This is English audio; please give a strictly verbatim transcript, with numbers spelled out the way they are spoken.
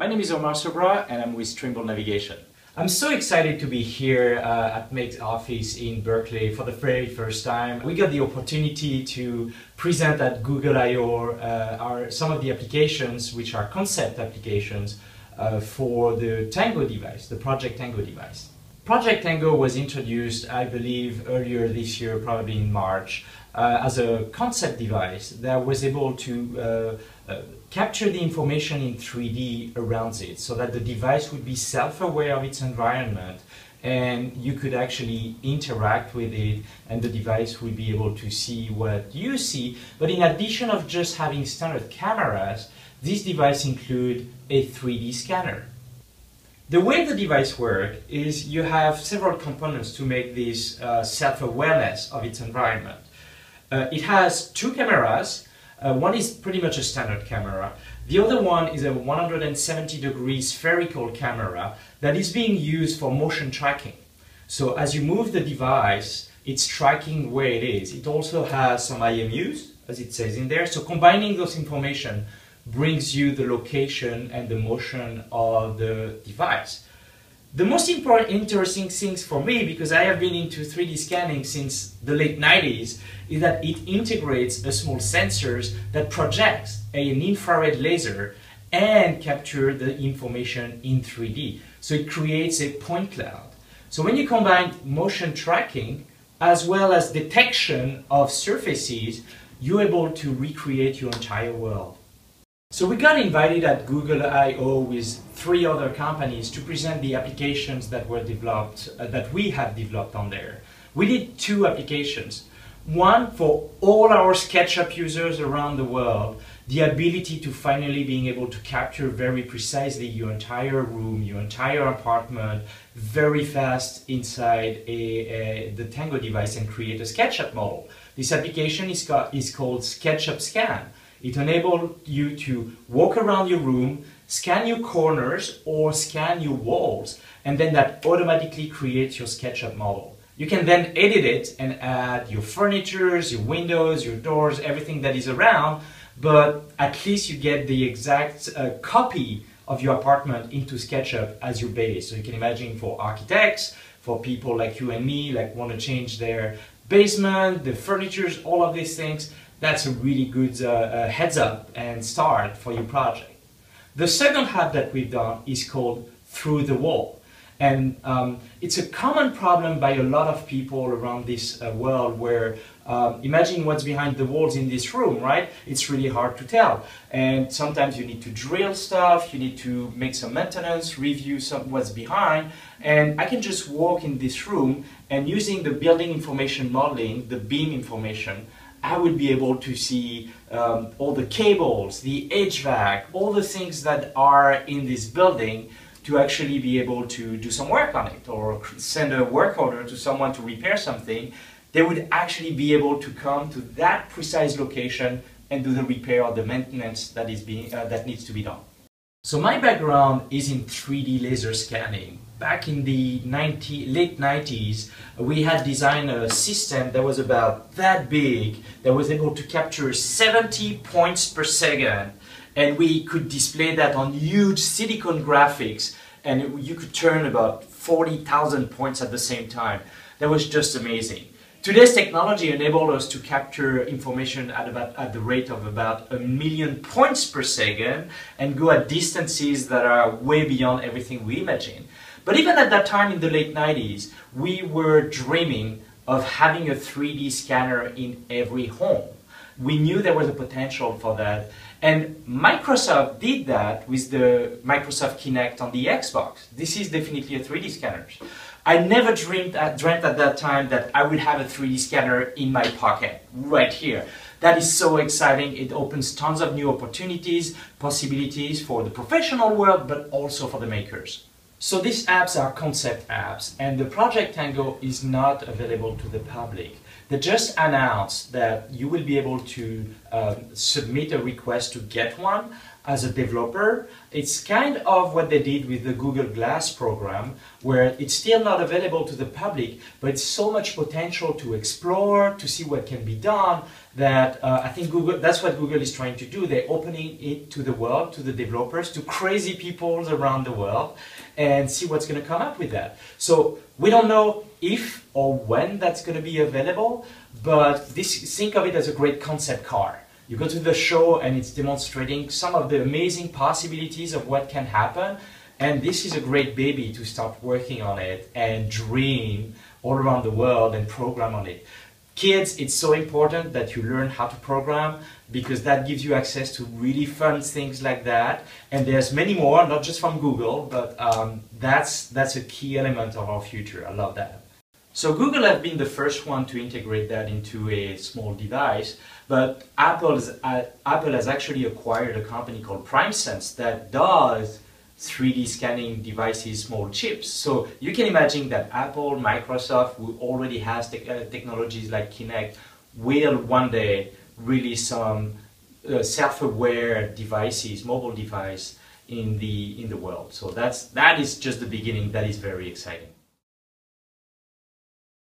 My name is Omar Soubra and I'm with Trimble Navigation. I'm so excited to be here uh, at Make's office in Berkeley for the very first time. We got the opportunity to present at Google I O uh, our, some of the applications which are concept applications uh, for the Tango device, the Project Tango device. Project Tango was introduced, I believe, earlier this year, probably in March, uh, as a concept device that was able to uh, uh, capture the information in three D around it so that the device would be self-aware of its environment and you could actually interact with it and the device would be able to see what you see. But in addition of just having standard cameras, this device includes a three D scanner. The way the device works is you have several components to make this uh, self-awareness of its environment. Uh, it has two cameras. Uh, one is pretty much a standard camera. The other one is a one hundred seventy degree spherical camera that is being used for motion tracking. So as you move the device, it's tracking where it is. It also has some I M Us, as it says in there. So combining those information brings you the location and the motion of the device. The most important, interesting things for me, because I have been into three D scanning since the late nineties, is that it integrates a small sensor that projects an infrared laser and captures the information in three D. So it creates a point cloud. So when you combine motion tracking as well as detection of surfaces, you're able to recreate your entire world. So we got invited at Google I O with three other companies to present the applications that were developed, uh, that we have developed on there. We did two applications. One for all our SketchUp users around the world, the ability to finally being able to capture very precisely your entire room, your entire apartment, very fast inside a, a, the Tango device and create a SketchUp model. This application is, ca- is called SketchUp Scan. It enables you to walk around your room, scan your corners or scan your walls, and then that automatically creates your SketchUp model. You can then edit it and add your furnitures, your windows, your doors, everything that is around, but at least you get the exact uh, copy of your apartment into SketchUp as your base. So you can imagine for architects, for people like you and me, like want to change their basement, the furnitures, all of these things, that's a really good uh, uh, heads up and start for your project. The second hub that we've done is called Through the Wall. And um, it's a common problem by a lot of people around this uh, world where uh, imagine what's behind the walls in this room, right? It's really hard to tell. And sometimes you need to drill stuff, you need to make some maintenance, review some what's behind. And I can just walk in this room and using the building information modeling, the beam information, I would be able to see um, all the cables, the H V A C, all the things that are in this building to actually be able to do some work on it or send a work order to someone to repair something. They would actually be able to come to that precise location and do the repair or the maintenance that is being, uh, that needs to be done. So my background is in three D laser scanning. Back in the late nineties, we had designed a system that was about that big, that was able to capture seventy points per second, and we could display that on huge silicon graphics, and it, you could turn about forty thousand points at the same time. That was just amazing. Today's technology enables us to capture information at, about, at the rate of about a million points per second and go at distances that are way beyond everything we imagine. But even at that time in the late nineties, we were dreaming of having a three D scanner in every home. We knew there was a potential for that. And Microsoft did that with the Microsoft Kinect on the Xbox. This is definitely a three D scanner. I never dreamed at, dreamt at that time that I would have a three D scanner in my pocket, right here. That is so exciting. It opens tons of new opportunities, possibilities for the professional world, but also for the makers. So these apps are concept apps, and the Project Tango is not available to the public. They just announced that you will be able to um, submit a request to get one as a developer. It's kind of what they did with the Google Glass program, where it's still not available to the public, but so much potential to explore, to see what can be done, that uh, I think Google, that's what Google is trying to do. They're opening it to the world, to the developers, to crazy people around the world, and see what's going to come up with that. So we don't know if or when that's going to be available, but this, think of it as a great concept car. You go to the show and it's demonstrating some of the amazing possibilities of what can happen, and this is a great baby to start working on it and dream all around the world and program on it. Kids, it's so important that you learn how to program, because that gives you access to really fun things like that. And there's many more, not just from Google, but um, that's, that's a key element of our future. I love that. So Google have been the first one to integrate that into a small device, but Apple's, uh, Apple has actually acquired a company called PrimeSense that does three D scanning devices, small chips. So you can imagine that Apple, Microsoft, who already has te uh, technologies like Kinect, will one day release some uh, self-aware devices, mobile device in the, in the world. So that's, that is just the beginning. That is very exciting.